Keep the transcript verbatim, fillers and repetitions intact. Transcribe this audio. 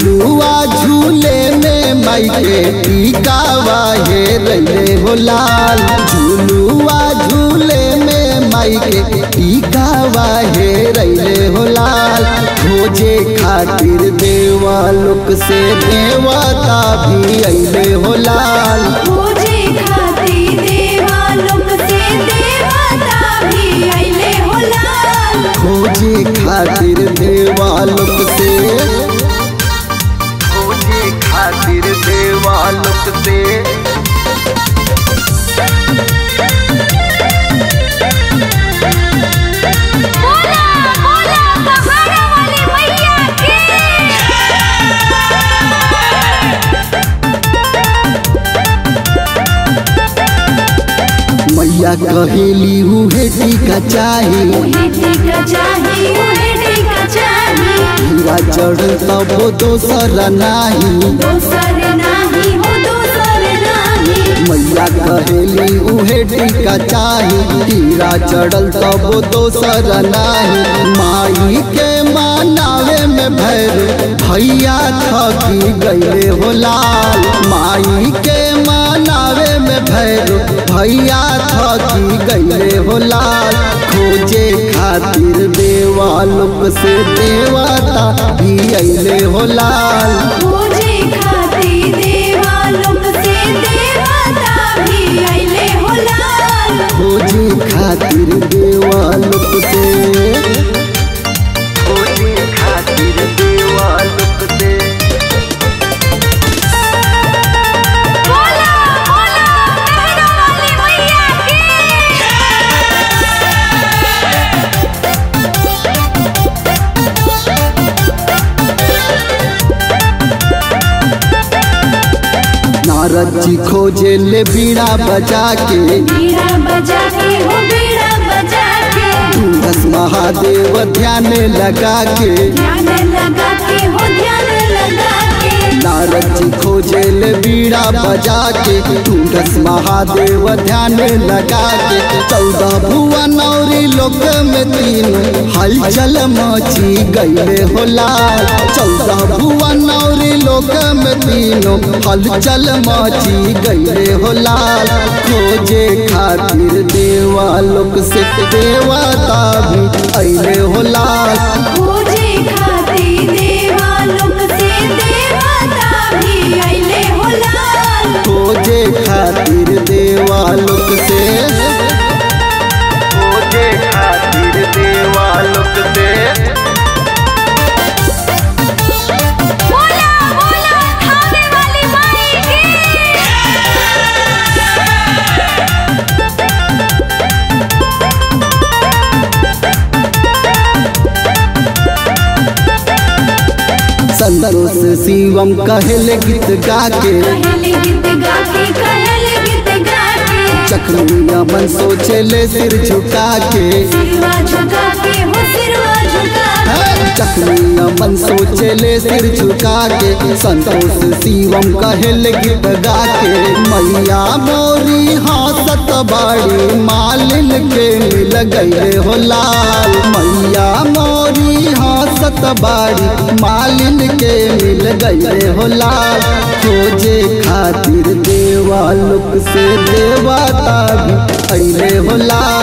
झुलुआ झूले में माई के टीकावा हे रहे हो लाल। झुलुआ झूले में माई के टीकावा हे रहे हो लाल। खोजे खातिर देवा लोक से देवता भी अइले हो लाल। खोजे खातिर देवा लोक से देवता भी अइले हो लाल। खोजे खातिर देवा लोक से खोजे खातिर देवा लोक से मैया कहेली उहे टीका चाही। हीरा जड़ तब दोसरा नाही। मैया कहेली उहे टीका चाही। हीरा जड़ल तब दोसरा नाही। माई के मनावे में भैर भैया थकी गईले हो लाल। माई के मनावे में भैर भैया थकी गईले हो लाल। खोजे खातिर देवा लोक से देवता भी अइले हो लाल। खोजे खातिर देवा लोक से देवता भी अइले हो लाल। खोजे खातिर देवा लोक से खोजे खातिर देवा लोक से रज्जी खोजे ले बीड़ा बजा के बीड़ा बजा के हो बीड़ा बजा के दस महादेव ध्यान लगा के ध्यान लगा के हो ध्यान लगा के रज्जी खोजे ले बीड़ा बजा के दस महादेव ध्यान लगा के चौदह भुवन औरी लोक में तीन हलचल मची गईले हो लाल। चौदह भुवन औरी लोक में तीनों हलचल मची गईले हो लाल। खोजे खातिर देवा लोक से देवता भी अइले हो लाल। खोजे खातिर देवा लोक से देवता भी अइले हो लाल। खोजे खातिर देवा लोक से खोजे खातिर देवा लोक से संतोष शिवम कहले गीत गाके चकमैया मन सोचे ले सिर झुका के चकमैया मन सोचे ले सिर झुका के संतोष शिवम कहले गीत गाके। मैया मोरी हंसत बड़ी मालिन के मिल गईले हो लाल। मैया मोरी हंसत बड़ी मालिन के मिल गईले हो लाल। खोजे खातिर देवा लोक से देवता भी अइले हो लाल।